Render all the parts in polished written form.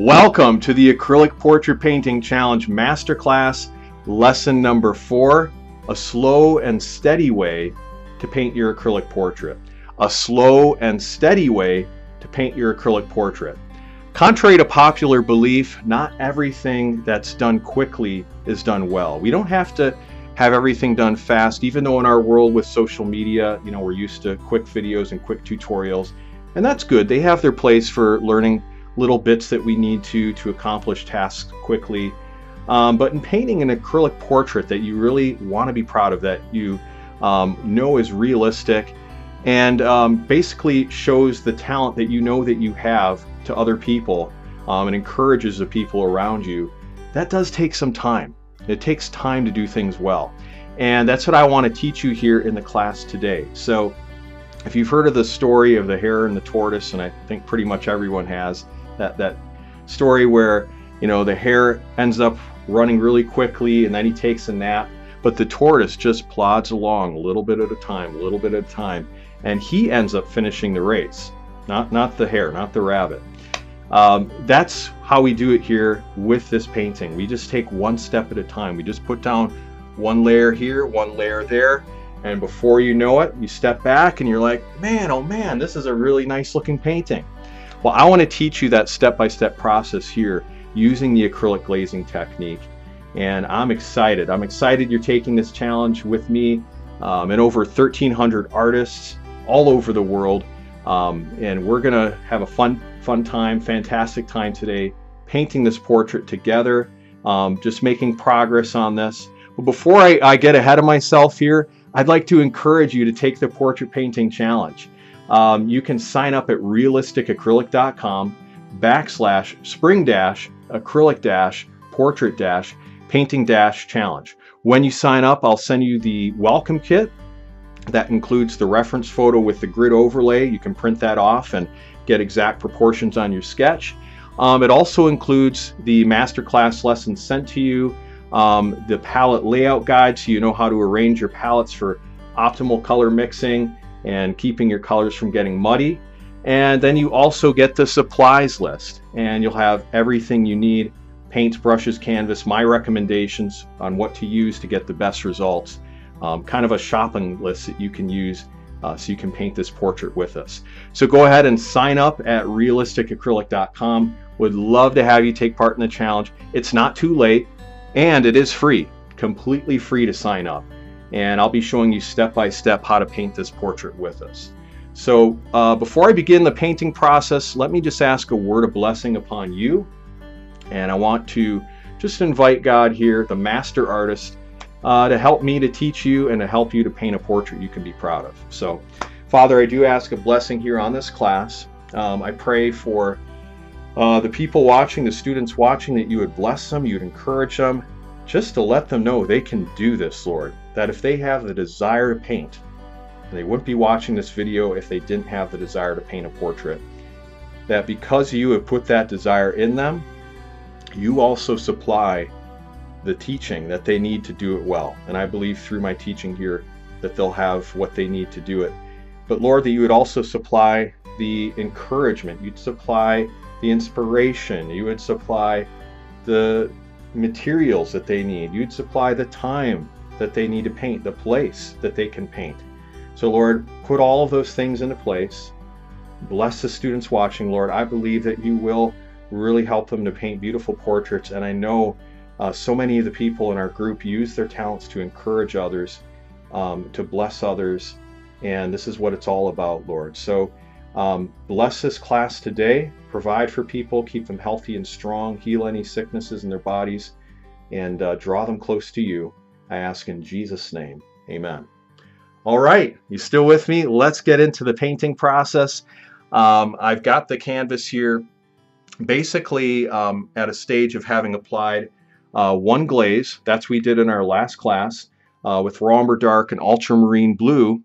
Welcome to the Acrylic Portrait Painting Challenge Masterclass, lesson number 4, a slow and steady way to paint your acrylic portrait. A slow and steady way to paint your acrylic portrait. Contrary to popular belief, not everything that's done quickly is done well. We don't have to have everything done fast, even though in our world with social media, you know, we're used to quick videos and quick tutorials, and that's good. They have their place for learning little bits that we need to accomplish tasks quickly. But in painting an acrylic portrait that you really want to be proud of, that you know is realistic, and basically shows the talent that you know that you have to other people and encourages the people around you, that does take some time. It takes time to do things well. And that's what I want to teach you here in the class today. So if you've heard of the story of the hare and the tortoise, and I think pretty much everyone has, that story where, you know, the hare ends up running really quickly and then he takes a nap, but the tortoise just plods along a little bit at a time, a little bit at a time, and he ends up finishing the race. Not the hare, not the rabbit. That's how we do it here with this painting. We just take one step at a time. We just put down one layer here, one layer there, and before you know it, you step back and you're like, man, oh man, this is a really nice looking painting. Well, I want to teach you that step-by-step process here using the acrylic glazing technique. And I'm excited. I'm excited you're taking this challenge with me and over 1,300 artists all over the world. And we're going to have a fun time, fantastic time today, painting this portrait together, just making progress on this. But before I get ahead of myself here, I'd like to encourage you to take the Portrait Painting Challenge. You can sign up at realisticacrylic.com/spring-acrylic-portrait-painting-challenge. When you sign up, I'll send you the welcome kit that includes the reference photo with the grid overlay. You can print that off and get exact proportions on your sketch. It also includes the masterclass lesson sent to you, the palette layout guide, so you know how to arrange your palettes for optimal color mixing and keeping your colors from getting muddy. And then you also get the supplies list, and you'll have everything you need: paints, brushes, canvas, my recommendations on what to use to get the best results. Kind of a shopping list that you can use so you can paint this portrait with us. So go ahead and sign up at realisticacrylic.com. Would love to have you take part in the challenge. It's not too late, and it is free, completely free to sign up. And I'll be showing you step-by-step how to paint this portrait with us. So before I begin the painting process, let me just ask a word of blessing upon you. And I want to just invite God here, the master artist, to help me to teach you and to help you to paint a portrait you can be proud of. So, Father, I do ask a blessing here on this class. I pray for the people watching, the students watching, that you would bless them, you would encourage them, just to let them know they can do this, Lord. That if they have the desire to paint, they wouldn't be watching this video if they didn't have the desire to paint a portrait. That because you have put that desire in them, you also supply the teaching that they need to do it well. And I believe through my teaching here that they'll have what they need to do it. But Lord, that you would also supply the encouragement, you'd supply the inspiration, you would supply the materials that they need, you'd supply the time that they need to paint, the place that they can paint. So Lord, put all of those things into place. Bless the students watching, Lord. I believe that you will really help them to paint beautiful portraits, and I know so many of the people in our group use their talents to encourage others, to bless others, and this is what it's all about, Lord. So bless this class today, provide for people, keep them healthy and strong, heal any sicknesses in their bodies, and draw them close to you. I ask in Jesus' name, amen. All right, you still with me? Let's get into the painting process. I've got the canvas here. Basically at a stage of having applied one glaze, that's we did in our last class with raw umber dark and ultramarine blue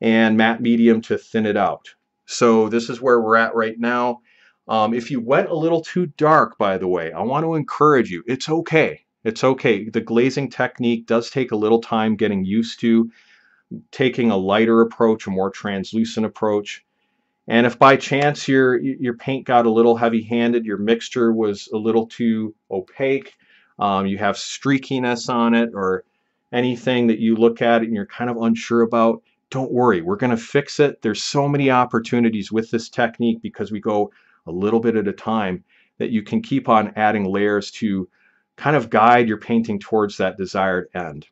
and matte medium to thin it out. So this is where we're at right now. If you went a little too dark, by the way, I want to encourage you, it's okay. It's okay. The glazing technique does take a little time getting used to, taking a lighter approach, a more translucent approach. And if by chance your paint got a little heavy-handed, your mixture was a little too opaque, you have streakiness on it, or anything that you look at and you're kind of unsure about, don't worry, we're going to fix it. There's so many opportunities with this technique because we go a little bit at a time that you can keep on adding layers to kind of guide your painting towards that desired end.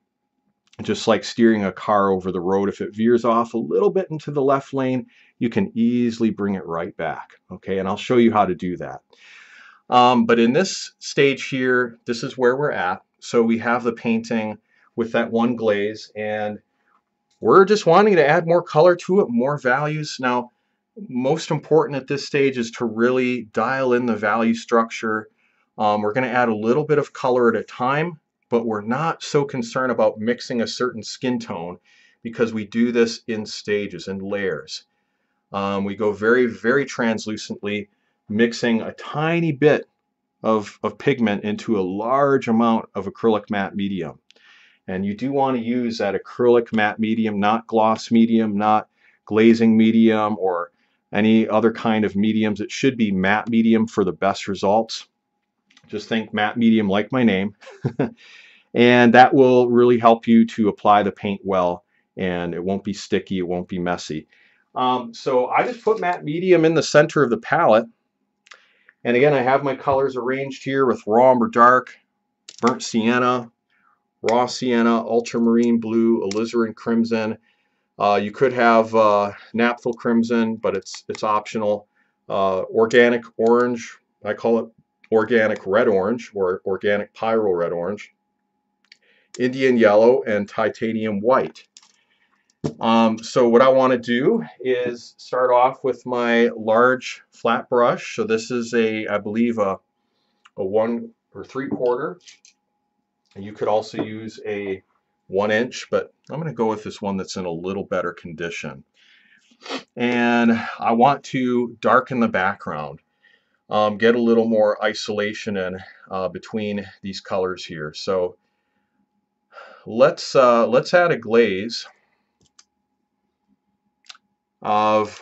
Just like steering a car over the road, if it veers off a little bit into the left lane, you can easily bring it right back. Okay, and I'll show you how to do that. But in this stage here, this is where we're at. So we have the painting with that one glaze, and we're just wanting to add more color to it, more values. Now, most important at this stage is to really dial in the value structure. We're going to add a little bit of color at a time, but we're not so concerned about mixing a certain skin tone because we do this in stages and layers. We go very, very translucently, mixing a tiny bit of pigment into a large amount of acrylic matte medium. And you do want to use that acrylic matte medium, not gloss medium, not glazing medium, or any other kind of mediums. It should be matte medium for the best results. Just think matte medium, like my name. And that will really help you to apply the paint well, and it won't be sticky, it won't be messy. So I just put matte medium in the center of the palette. And again, I have my colors arranged here with raw umber dark, burnt sienna, raw sienna, ultramarine blue, alizarin crimson. You could have naphthol crimson, but it's optional. Organic orange, I call it organic red orange or organic pyro red orange, Indian yellow, and titanium white. So what I want to do is start off with my large flat brush. So this is I believe a 1 or 3/4. And you could also use a 1 inch, but I'm going to go with this one that's in a little better condition. And I want to darken the background, get a little more isolation in between these colors here. So let's add a glaze of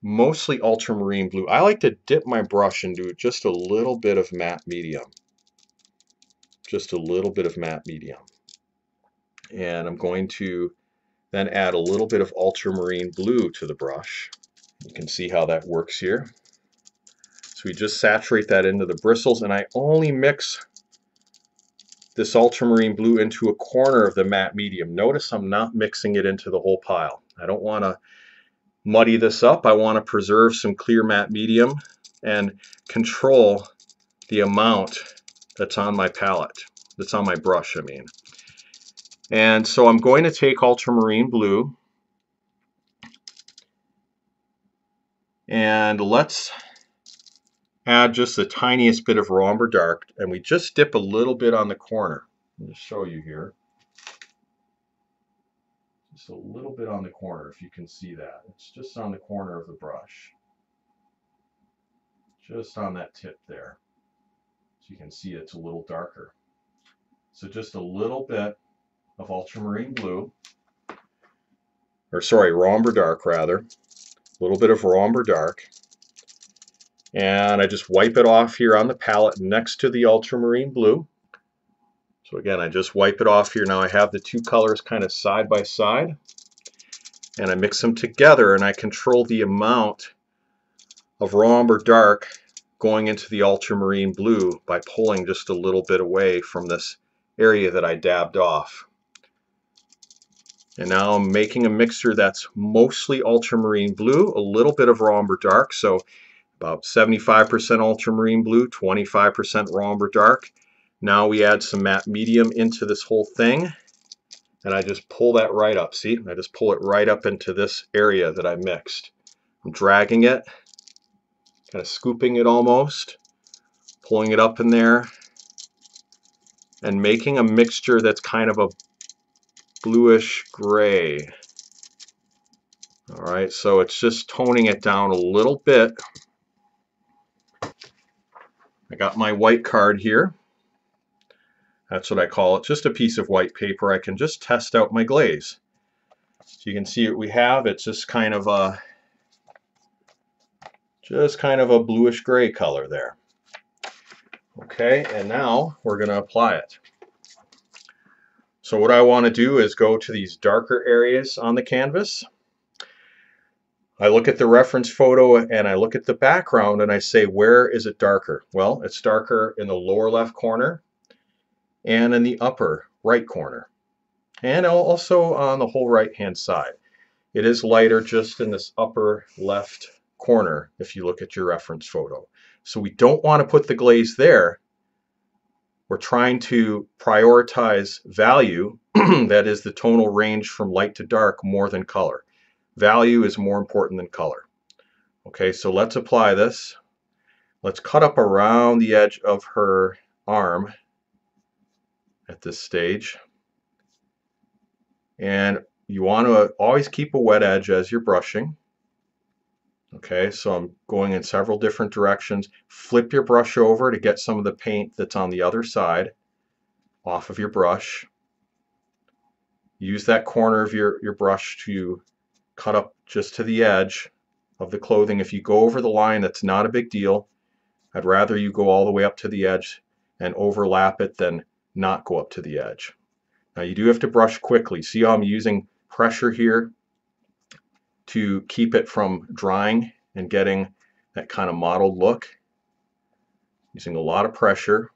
mostly ultramarine blue. I like to dip my brush into just a little bit of matte medium. Just a little bit of matte medium. And I'm going to then add a little bit of ultramarine blue to the brush. You can see how that works here. So we just saturate that into the bristles, and I only mix this ultramarine blue into a corner of the matte medium. Notice I'm not mixing it into the whole pile. I don't want to muddy this up. I want to preserve some clear matte medium and control the amount that's on my palette, that's on my brush, I mean. And so I'm going to take ultramarine blue, and let's add just the tiniest bit of raw umber dark, and we just dip a little bit on the corner. I'll just show you here. Just a little bit on the corner, if you can see that. It's just on the corner of the brush. Just on that tip there. You can see it's a little darker. So just a little bit of ultramarine blue, or sorry, raw umber dark rather, a little bit of raw umber dark, and I just wipe it off here on the palette next to the ultramarine blue. So again, I just wipe it off here. Now I have the two colors kind of side by side, and I mix them together, and I control the amount of raw umber dark going into the ultramarine blue by pulling just a little bit away from this area that I dabbed off. And now I'm making a mixture that's mostly ultramarine blue, a little bit of raw umber dark, so about 75% ultramarine blue, 25% raw umber dark. Now we add some matte medium into this whole thing, and I just pull that right up, see? I just pull it right up into this area that I mixed. I'm dragging it, kind of scooping it almost, pulling it up in there, and making a mixture that's kind of a bluish gray. All right, so it's just toning it down a little bit. I got my white card here. That's what I call it, just a piece of white paper. I can just test out my glaze. So you can see what we have. It's just kind of a Just kind of a bluish gray color there. Okay, and now we're going to apply it. So what I want to do is go to these darker areas on the canvas. I look at the reference photo and I look at the background and I say, where is it darker? Well, it's darker in the lower left corner and in the upper right corner, and also on the whole right hand side. It is lighter just in this upper left corner if you look at your reference photo. So we don't want to put the glaze there. We're trying to prioritize value, that is the tonal range from light to dark, more than color. Value is more important than color. Okay, so let's apply this. Let's cut up around the edge of her arm at this stage. And you want to always keep a wet edge as you're brushing. Okay, so I'm going in several different directions. Flip your brush over to get some of the paint that's on the other side off of your brush. Use that corner of your brush to cut up just to the edge of the clothing. If you go over the line, that's not a big deal. I'd rather you go all the way up to the edge and overlap it than not go up to the edge. Now you do have to brush quickly. See how I'm using pressure here to keep it from drying and getting that kind of mottled look. Using a lot of pressure.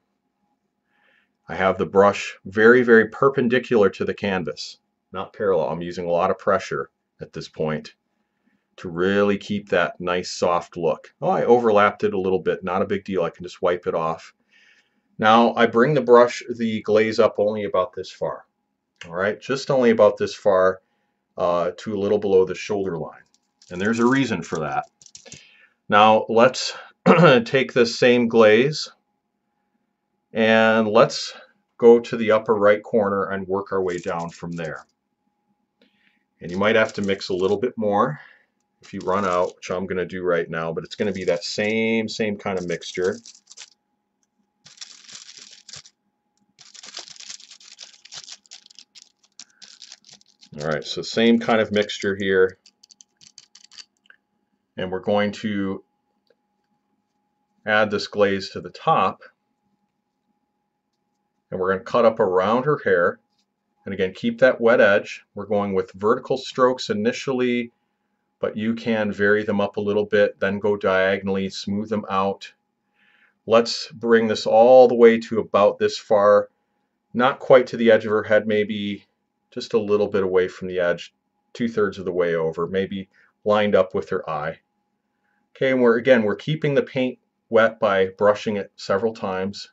I have the brush very, very perpendicular to the canvas, not parallel. I'm using a lot of pressure at this point to really keep that nice soft look. Oh, I overlapped it a little bit, not a big deal. I can just wipe it off. Now I bring the glaze up only about this far. All right, just only about this far. To a little below the shoulder line. And there's a reason for that. Now let's take this same glaze and let's go to the upper right corner and work our way down from there. And you might have to mix a little bit more if you run out, which I'm going to do right now, but it's going to be that same kind of mixture. All right, so same kind of mixture here, and we're going to add this glaze to the top, and we're going to cut up around her hair, and again, keep that wet edge. We're going with vertical strokes initially, but you can vary them up a little bit, then go diagonally, smooth them out. Let's bring this all the way to about this far, not quite to the edge of her head, maybe just a little bit away from the edge, 2/3 of the way over, maybe lined up with her eye. Okay, and we're keeping the paint wet by brushing it several times.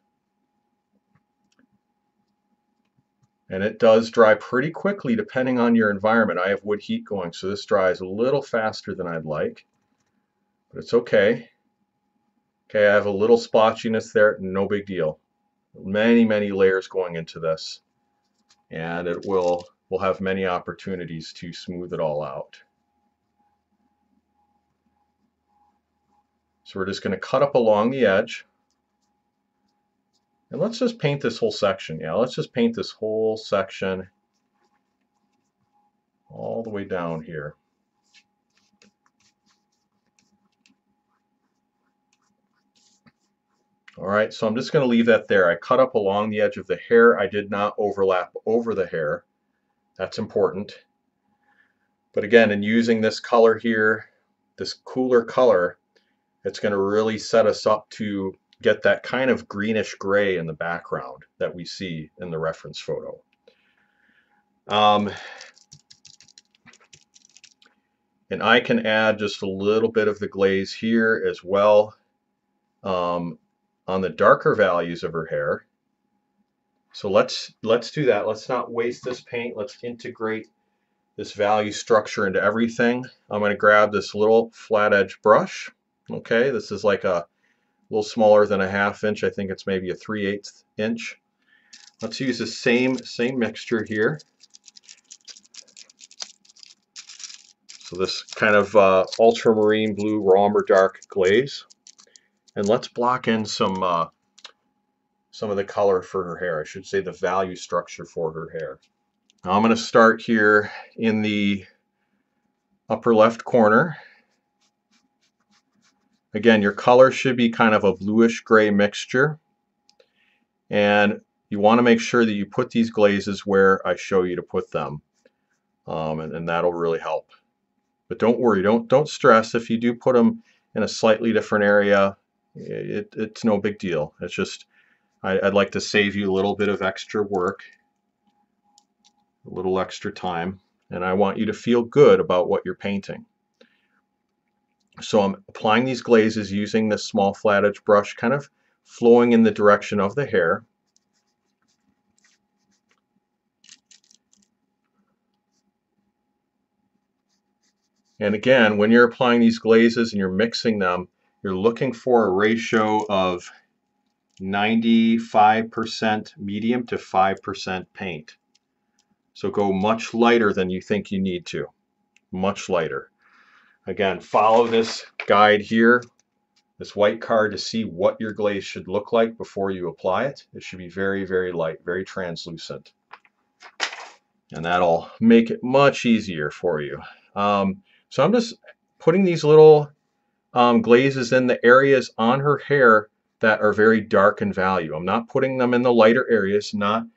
And it does dry pretty quickly depending on your environment. I have wood heat going, so this dries a little faster than I'd like, but it's okay. Okay, I have a little splotchiness there, no big deal. Many layers going into this. And it will have many opportunities to smooth it all out. So we're just going to cut up along the edge. And let's just paint this whole section. Yeah, let's just paint this whole section all the way down here. Alright, so I'm just going to leave that there. I cut up along the edge of the hair. I did not overlap over the hair. That's important. But again, in using this color here, this cooler color, it's going to really set us up to get that kind of greenish gray in the background that we see in the reference photo. And I can add just a little bit of the glaze here as well. On the darker values of her hair. So let's do that. Let's not waste this paint. Let's integrate this value structure into everything. I'm going to grab this little flat edge brush. Okay, this is like a little smaller than a 1/2 inch. I think it's maybe a 3/8 inch. Let's use the same mixture here. So this kind of ultramarine blue Rohmer dark glaze. And let's block in some of the color for her hair. I should say the value structure for her hair. Now I'm going to start here in the upper left corner. Again, your color should be kind of a bluish gray mixture, and you want to make sure that you put these glazes where I show you to put them, and that'll really help. But don't worry, don't stress if you do put them in a slightly different area. It's no big deal. It's just I'd like to save you a little bit of extra work, a little extra time, and I want you to feel good about what you're painting. So I'm applying these glazes using this small flat edge brush, kind of flowing in the direction of the hair. And again, when you're applying these glazes and you're mixing them, you're looking for a ratio of 95% medium to 5% paint. So go much lighter than you think you need to, much lighter. Again, follow this guide here, this white card, to see what your glaze should look like before you apply it. It should be very, very light, very translucent. And that'll make it much easier for you. So I'm just putting these little glazes in the areas on her hair that are very dark in value. I'm not putting them in the lighter areas, not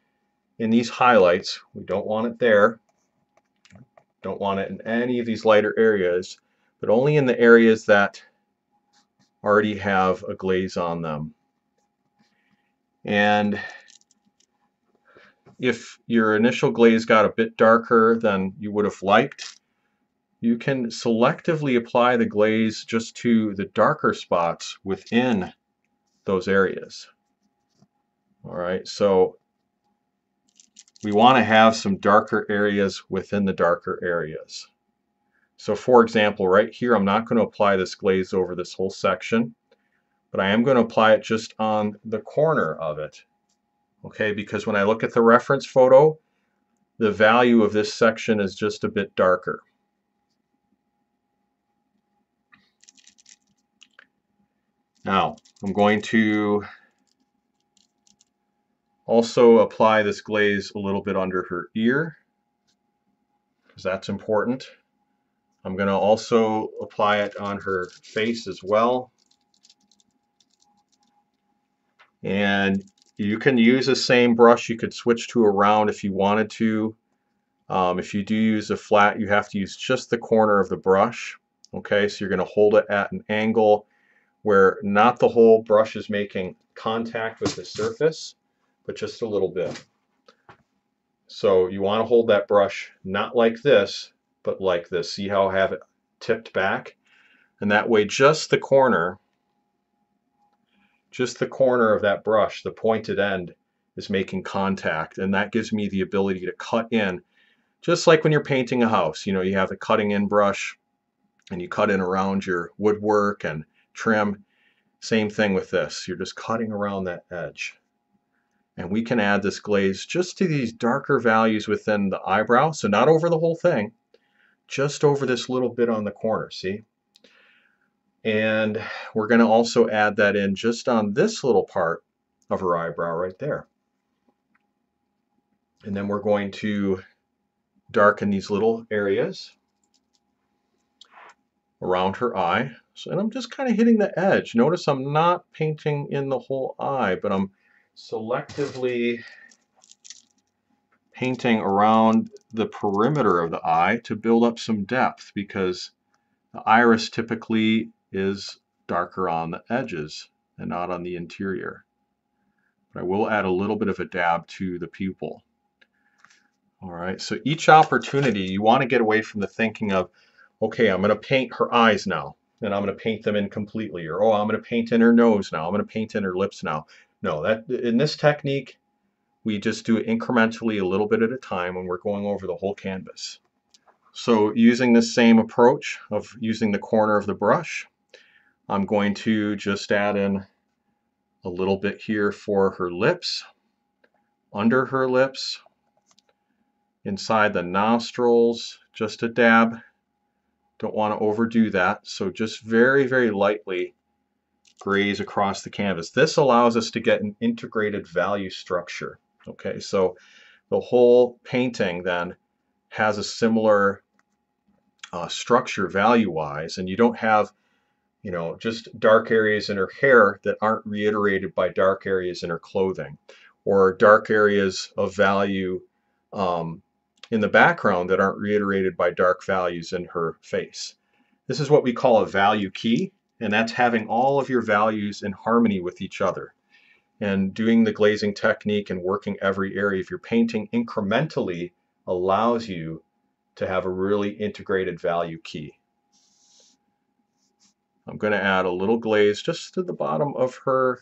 in these highlights. We don't want it there. Don't want it in any of these lighter areas, but only in the areas that already have a glaze on them. And if your initial glaze got a bit darker than you would have liked, you can selectively apply the glaze just to the darker spots within those areas. All right, so we want to have some darker areas within the darker areas. So for example, right here, I'm not going to apply this glaze over this whole section, but I am going to apply it just on the corner of it. Okay, because when I look at the reference photo, the value of this section is just a bit darker. Now, I'm going to also apply this glaze a little bit under her ear, because that's important. I'm going to also apply it on her face as well. And you can use the same brush. You could switch to a round if you wanted to. If you do use a flat, you have to use just the corner of the brush. Okay, so you're going to hold it at an angle where not the whole brush is making contact with the surface, but just a little bit. So you want to hold that brush not like this, but like this. See how I have it tipped back? And that way just the corner of that brush, the pointed end, is making contact. And that gives me the ability to cut in, just like when you're painting a house. You know, you have a cutting in brush and you cut in around your woodwork and trim. Same thing with this. You're just cutting around that edge. And we can add this glaze just to these darker values within the eyebrow. So not over the whole thing, just over this little bit on the corner, see? And we're going to also add that in just on this little part of her eyebrow right there. And then we're going to darken these little areas around her eye. So, and I'm just kind of hitting the edge. Notice I'm not painting in the whole eye, but I'm selectively painting around the perimeter of the eye to build up some depth, because the iris typically is darker on the edges and not on the interior. But I will add a little bit of a dab to the pupil. All right, so each opportunity you want to get away from the thinking of, okay, I'm going to paint her eyes now and I'm going to paint them in completely, or oh, I'm going to paint in her nose now, I'm going to paint in her lips now. No, that in this technique, we just do it incrementally a little bit at a time when we're going over the whole canvas. So using the same approach of using the corner of the brush, I'm going to just add in a little bit here for her lips, under her lips, inside the nostrils, just a dab. Don't want to overdo that, so just very, very lightly graze across the canvas. This allows us to get an integrated value structure. Okay, so the whole painting then has a similar structure value-wise, and you don't have you know, just dark areas in her hair that aren't reiterated by dark areas in her clothing, or dark areas of value in the background that aren't reiterated by dark values in her face. This is what we call a value key, and that's having all of your values in harmony with each other, and doing the glazing technique and working every area of your painting incrementally allows you to have a really integrated value key. I'm going to add a little glaze just to the bottom of her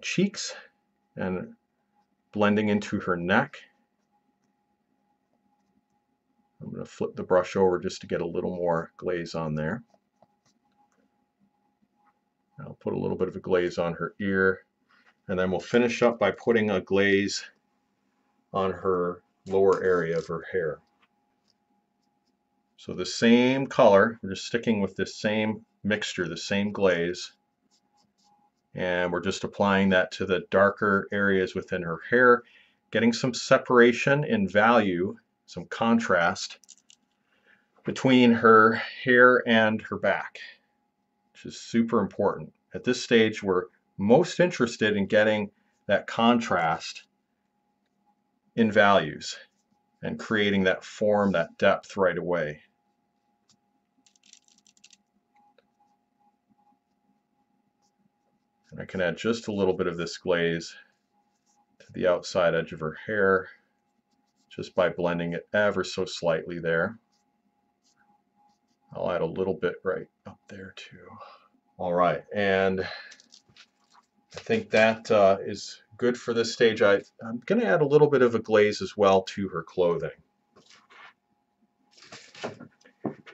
cheeks and blending into her neck. I'm going to flip the brush over just to get a little more glaze on there. I'll put a little bit of a glaze on her ear, and then we'll finish up by putting a glaze on her lower area of her hair. So the same color, we're just sticking with this same mixture, the same glaze, and we're just applying that to the darker areas within her hair, getting some separation in value, some contrast between her hair and her back, which is super important. At this stage, we're most interested in getting that contrast in values and creating that form, that depth right away. And I can add just a little bit of this glaze to the outside edge of her hair just by blending it ever so slightly there. I'll add a little bit right up there too. All right, and I think that is good for this stage. I'm going to add a little bit of a glaze as well to her clothing.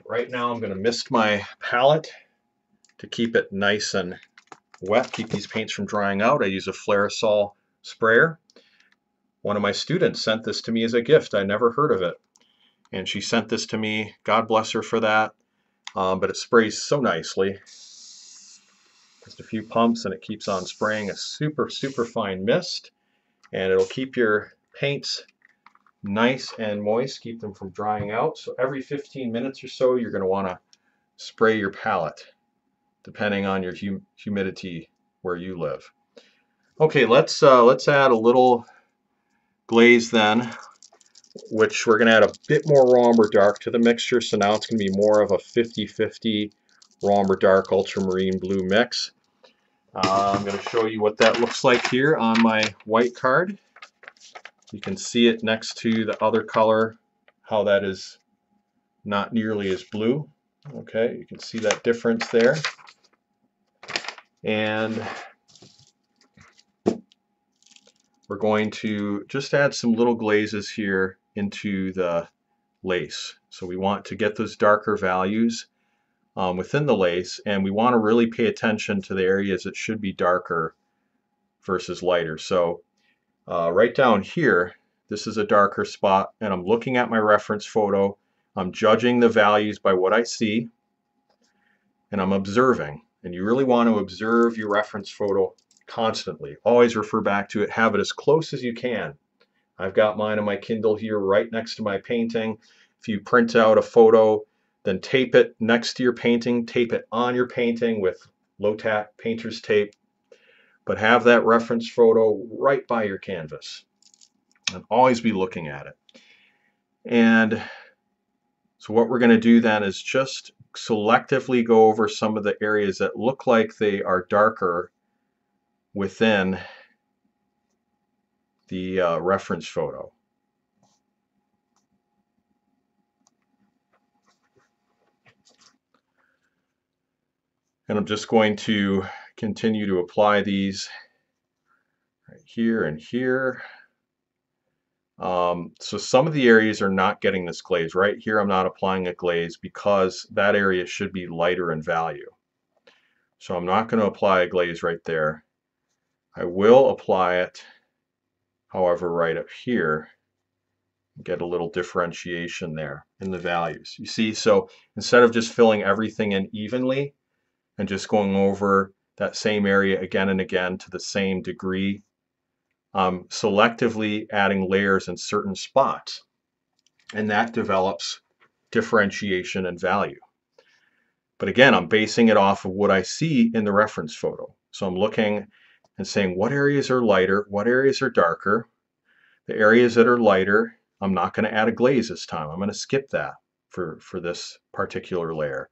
Right now I'm going to mist my palette to keep it nice and wet, keep these paints from drying out. I use a Flaresol sprayer. One of my students sent this to me as a gift. I never heard of it. And she sent this to me. God bless her for that. But it sprays so nicely. Just a few pumps and it keeps on spraying a super, super fine mist, and it'll keep your paints nice and moist, keep them from drying out. So every 15 minutes or so you're going to want to spray your palette depending on your humidity where you live. Okay, let's add a little glaze then, which we're going to add a bit more raw umber dark to the mixture, so now it's going to be more of a 50-50 raw umber dark ultramarine blue mix. I'm going to show you what that looks like here on my white card. You can see it next to the other color, how that is not nearly as blue. Okay, you can see that difference there. And we're going to just add some little glazes here into the lace. So we want to get those darker values within the lace, and we want to really pay attention to the areas that should be darker versus lighter. So right down here, this is a darker spot, and I'm looking at my reference photo. I'm judging the values by what I see, and I'm observing. And you really want to observe your reference photo constantly. Always refer back to it. Have it as close as you can. I've got mine on my Kindle here right next to my painting. If you print out a photo, then tape it next to your painting, tape it on your painting with low-tack painter's tape, but have that reference photo right by your canvas and always be looking at it. And so what we're going to do then is just selectively go over some of the areas that look like they are darker within the reference photo. And I'm just going to continue to apply these right here and here. So some of the areas are not getting this glaze. Right here I'm not applying a glaze because that area should be lighter in value. So I'm not going to apply a glaze right there. I will apply it, however, right up here. Get a little differentiation there in the values. You see, so instead of just filling everything in evenly, and just going over that same area again and again to the same degree, selectively adding layers in certain spots, and that develops differentiation and value. But again, I'm basing it off of what I see in the reference photo. So I'm looking and saying what areas are lighter, what areas are darker. The areas that are lighter, I'm not going to add a glaze this time. I'm going to skip that for this particular layer.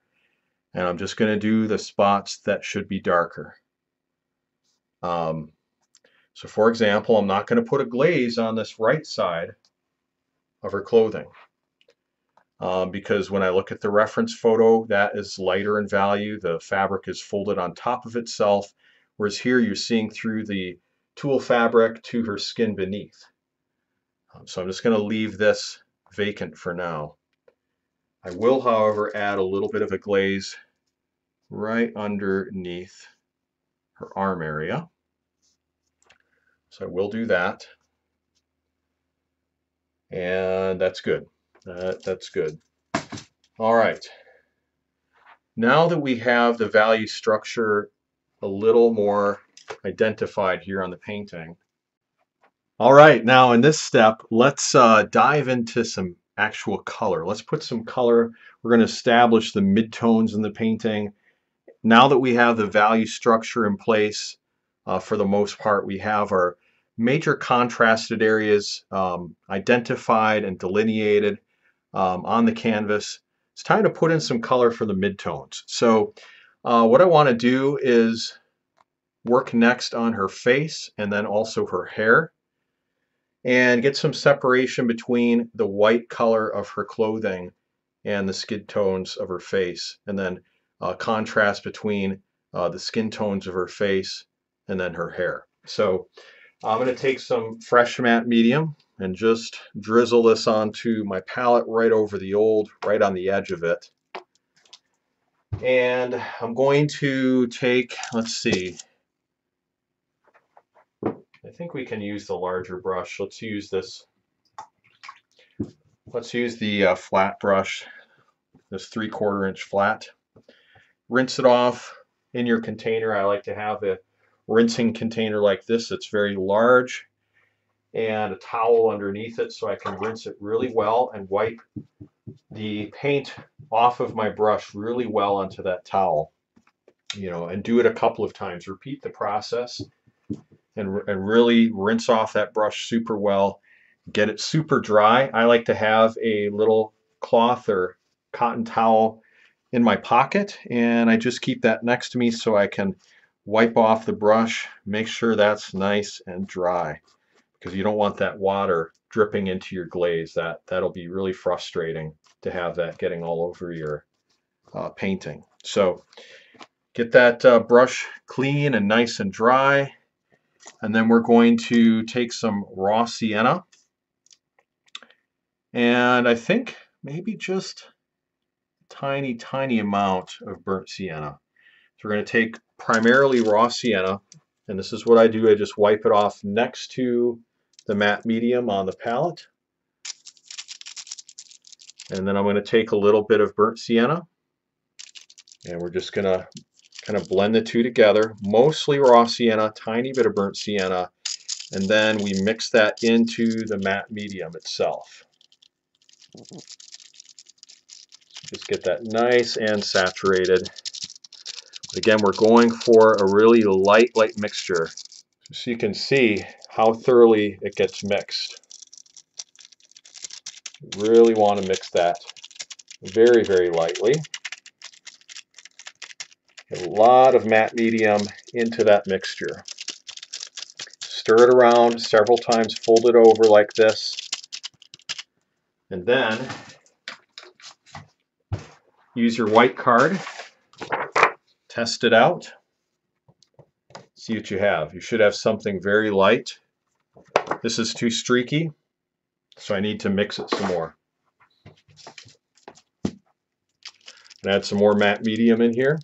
And I'm just going to do the spots that should be darker. So for example, I'm not going to put a glaze on this right side of her clothing. Because when I look at the reference photo, that is lighter in value. The fabric is folded on top of itself. Whereas here you're seeing through the tulle fabric to her skin beneath. So I'm just going to leave this vacant for now. I will, however, add a little bit of a glaze right underneath her arm area. So I will do that. And that's good. That's good. All right. Now that we have the value structure a little more identified here on the painting. All right. Now in this step, let's dive into some actual color. Let's put some color. We're going to establish the midtones in the painting. Now that we have the value structure in place, for the most part, we have our major contrasted areas identified and delineated on the canvas. It's time to put in some color for the midtones. So what I want to do is work next on her face and then also her hair, and get some separation between the white color of her clothing and the skin tones of her face, and then contrast between the skin tones of her face and then her hair. So I'm going to take some fresh matte medium and just drizzle this onto my palette right over the old, right on the edge of it. And I'm going to take, let's see, I think we can use the larger brush. Let's use this. Let's use the flat brush, this 3/4 inch flat. Rinse it off in your container. I like to have a rinsing container like this. It's very large, and a towel underneath it so I can rinse it really well and wipe the paint off of my brush really well onto that towel, you know, and do it a couple of times. Repeat the process. And really rinse off that brush super well, get it super dry. I like to have a little cloth or cotton towel in my pocket, and I just keep that next to me so I can wipe off the brush, make sure that's nice and dry, because you don't want that water dripping into your glaze. That'll be really frustrating to have that getting all over your painting. So get that brush clean and nice and dry. And then we're going to take some raw sienna, and I think maybe just a tiny, tiny amount of burnt sienna. So we're going to take primarily raw sienna, and this is what I do. I just wipe it off next to the matte medium on the palette. And then I'm going to take a little bit of burnt sienna, and we're just going to kind of blend the two together, mostly raw sienna, tiny bit of burnt sienna, and then we mix that into the matte medium itself. Just get that nice and saturated. But again, we're going for a really light, light mixture, so you can see how thoroughly it gets mixed. You really want to mix that very, very lightly. A lot of matte medium into that mixture. Stir it around several times, fold it over like this, and then use your white card, test it out, see what you have. You should have something very light. This is too streaky, so I need to mix it some more. And add some more matte medium in here.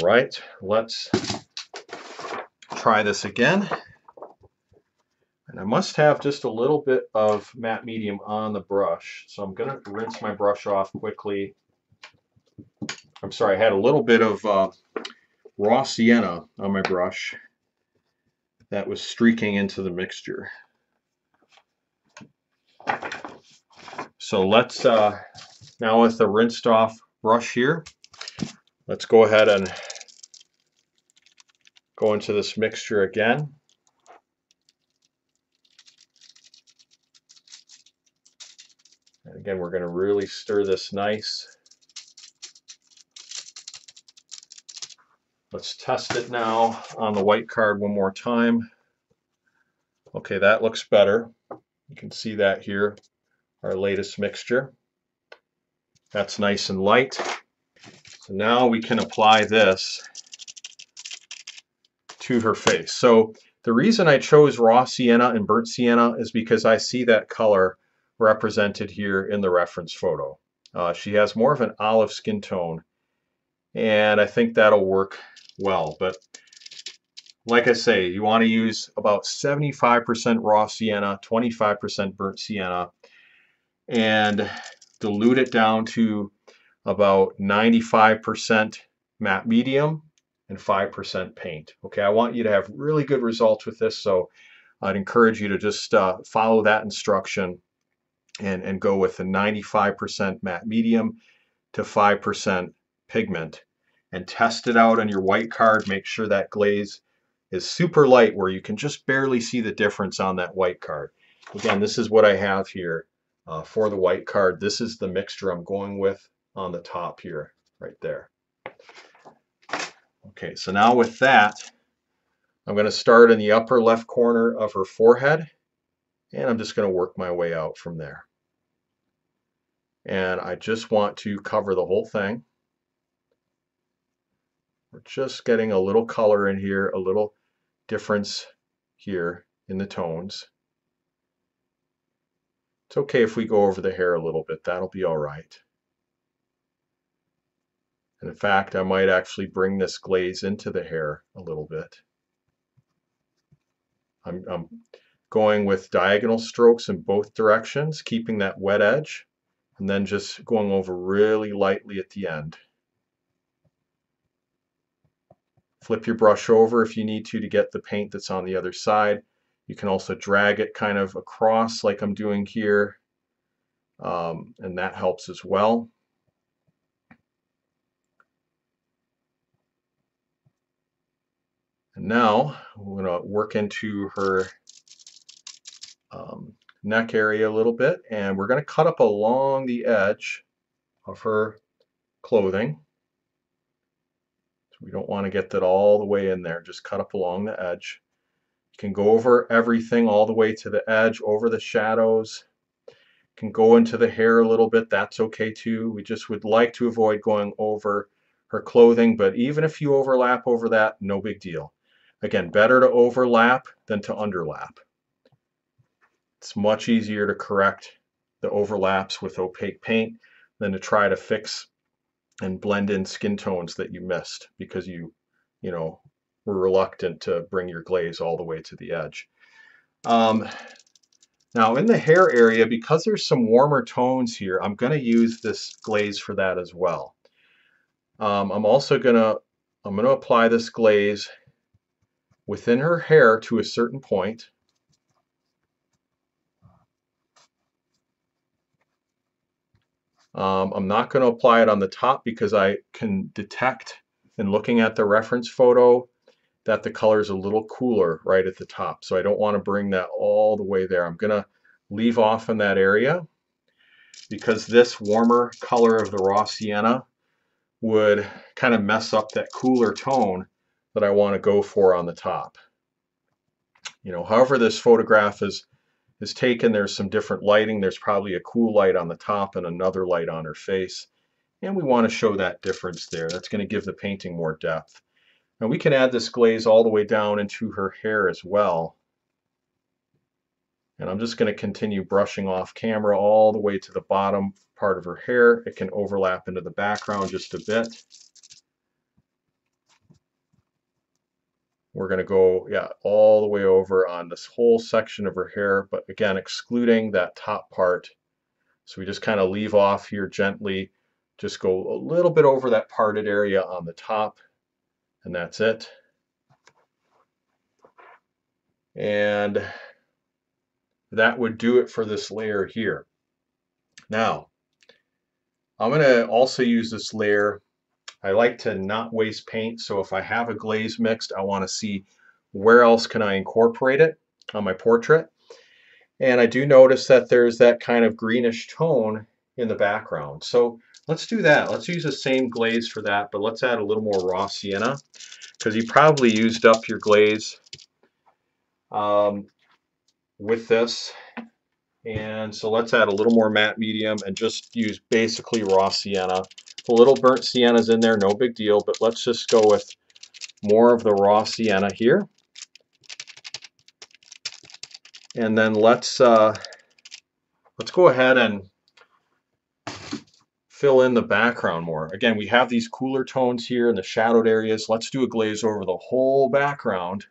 Right, let's try this again. And I must have just a little bit of matte medium on the brush, so I'm going to rinse my brush off quickly. I'm sorry, I had a little bit of raw sienna on my brush, that was streaking into the mixture. So let's, now with the rinsed off brush here, let's go ahead and go into this mixture again. And again, we're going to really stir this nice. Let's test it now on the white card one more time. Okay, that looks better. You can see that here, our latest mixture. That's nice and light. So now we can apply this to her face. So the reason I chose raw sienna and burnt sienna is because I see that color represented here in the reference photo. She has more of an olive skin tone, and I think that'll work well. But like I say, you want to use about 75% raw sienna, 25% burnt sienna, and dilute it down to about 95% matte medium and 5% paint. Okay, I want you to have really good results with this, so I'd encourage you to just follow that instruction and go with the 95% matte medium to 5% pigment, and test it out on your white card. Make sure that glaze is super light where you can just barely see the difference on that white card. Again, this is what I have here for the white card. This is the mixture I'm going with on the top here, right there. Okay, so now with that, I'm going to start in the upper left corner of her forehead, and I'm just going to work my way out from there. And I just want to cover the whole thing. We're just getting a little color in here, a little difference here in the tones. It's okay if we go over the hair a little bit, that'll be all right. And in fact, I might actually bring this glaze into the hair a little bit. I'm going with diagonal strokes in both directions, keeping that wet edge, and then just going over really lightly at the end. Flip your brush over if you need to get the paint that's on the other side. You can also drag it kind of across like I'm doing here, and that helps as well. And now we're going to work into her neck area a little bit, and we're going to cut up along the edge of her clothing. We don't want to get that all the way in there, just cut up along the edge. You can go over everything all the way to the edge, over the shadows. You can go into the hair a little bit, that's okay too. We just would like to avoid going over her clothing, but even if you overlap over that, no big deal. Again, better to overlap than to underlap. It's much easier to correct the overlaps with opaque paint than to try to fix and blend in skin tones that you missed because you know, were reluctant to bring your glaze all the way to the edge. Now in the hair area, because there's some warmer tones here, I'm going to use this glaze for that as well. I'm also going to apply this glaze within her hair to a certain point. I'm not going to apply it on the top because I can detect in looking at the reference photo that the color is a little cooler right at the top. So I don't want to bring that all the way there. I'm going to leave off in that area because this warmer color of the raw sienna would kind of mess up that cooler tone that I want to go for on the top. You know, however this photograph is taken, there's some different lighting. There's probably a cool light on the top and another light on her face, and we want to show that difference there. That's going to give the painting more depth. Now we can add this glaze all the way down into her hair as well, and I'm just going to continue brushing off camera all the way to the bottom part of her hair. It can overlap into the background just a bit. We're going to go, yeah, all the way over on this whole section of her hair, but again, excluding that top part. So we just kind of leave off here gently, just go a little bit over that parted area on the top, and that's it. And that would do it for this layer here. Now, I'm going to also use this layer. I like to not waste paint, so if I have a glaze mixed, I want to see where else can I incorporate it on my portrait. And I do notice that there's that kind of greenish tone in the background. So let's do that. Let's use the same glaze for that, but let's add a little more raw sienna, because you probably used up your glaze with this. And so let's add a little more matte medium and just use basically raw sienna. The little burnt sienna's in there, no big deal, but let's just go with more of the raw sienna here. And then let's go ahead and fill in the background more. Again, we have these cooler tones here in the shadowed areas. Let's do a glaze over the whole background,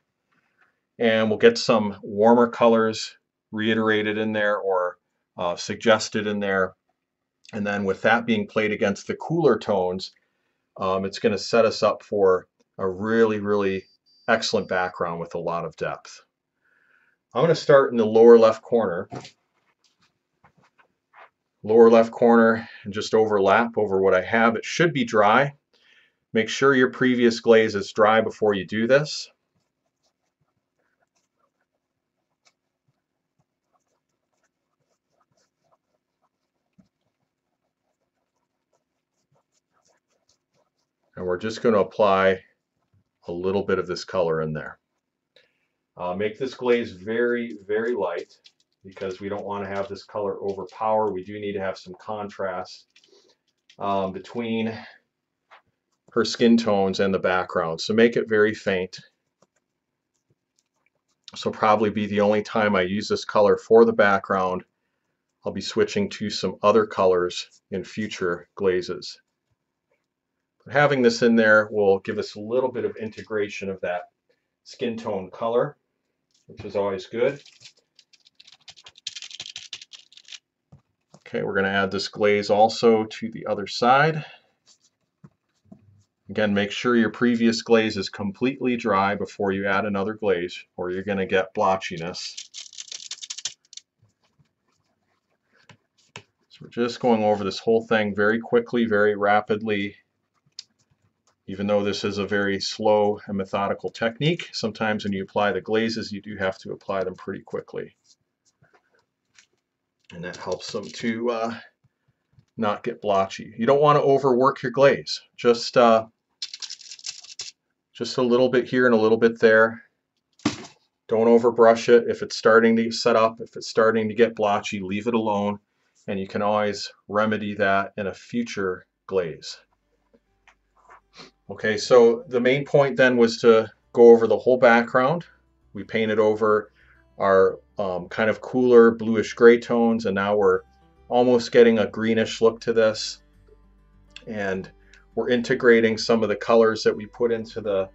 and we'll get some warmer colors reiterated in there or suggested in there. And then with that being played against the cooler tones, it's going to set us up for a really, really excellent background with a lot of depth. I'm going to start in the lower left corner. Lower left corner, and just overlap over what I have. It should be dry. Make sure your previous glaze is dry before you do this. And we're just going to apply a little bit of this color in there. Make this glaze very, very light, because we don't want to have this color overpower. We do need to have some contrast between her skin tones and the background. So make it very faint. This will probably be the only time I use this color for the background. I'll be switching to some other colors in future glazes. Having this in there will give us a little bit of integration of that skin tone color, which is always good. Okay, we're going to add this glaze also to the other side. Again, make sure your previous glaze is completely dry before you add another glaze, or you're going to get blotchiness. So we're just going over this whole thing very quickly, very rapidly. Even though this is a very slow and methodical technique, sometimes when you apply the glazes, you do have to apply them pretty quickly. And that helps them to not get blotchy. You don't want to overwork your glaze. Just a little bit here and a little bit there. Don't overbrush it. If it's starting to set up, if it's starting to get blotchy, leave it alone. And you can always remedy that in a future glaze. Okay, so the main point then was to go over the whole background. We painted over our kind of cooler bluish gray tones, and now we're almost getting a greenish look to this. And we're integrating some of the colors that we put into the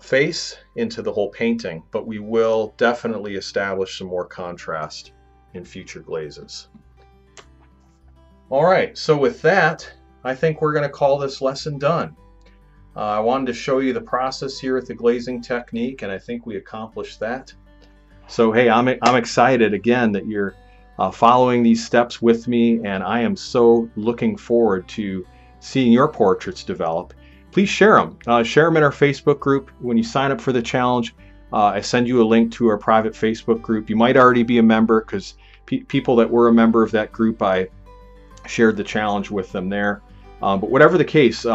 face into the whole painting, but we will definitely establish some more contrast in future glazes. All right, so with that, I think we're going to call this lesson done. I wanted to show you the process here with the glazing technique, and I think we accomplished that. So hey, I'm excited again that you're following these steps with me, and I am so looking forward to seeing your portraits develop. Please share them. In our Facebook group. When you sign up for the challenge, I send you a link to our private Facebook group. You might already be a member, because people that were a member of that group, I shared the challenge with them there. But whatever the case,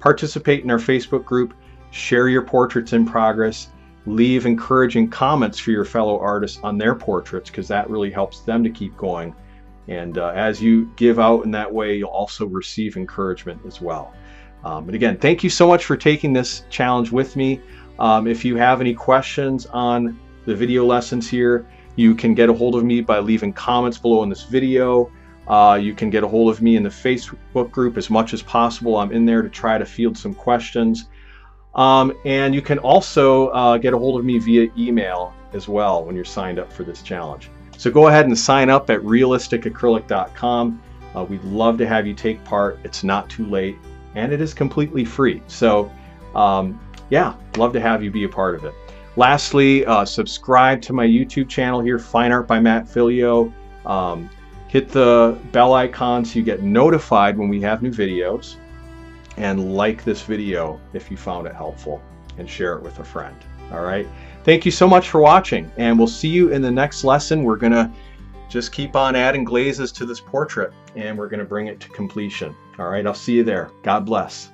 participate in our Facebook group, share your portraits in progress, leave encouraging comments for your fellow artists on their portraits, because that really helps them to keep going. And as you give out in that way, you'll also receive encouragement as well. And again, thank you so much for taking this challenge with me. If you have any questions on the video lessons here, you can get a hold of me by leaving comments below in this video. You can get a hold of me in the Facebook group as much as possible. I'm in there to try to field some questions. And you can also get a hold of me via email as well when you're signed up for this challenge. So go ahead and sign up at realisticacrylic.com. We'd love to have you take part. It's not too late, and it is completely free. So yeah, love to have you be a part of it. Lastly, subscribe to my YouTube channel here, Fine Art by Matt Philleo. Hit the bell icon so you get notified when we have new videos. And like this video if you found it helpful, and share it with a friend. All right. Thank you so much for watching, and we'll see you in the next lesson. We're going to just keep on adding glazes to this portrait, and we're going to bring it to completion. All right. I'll see you there. God bless.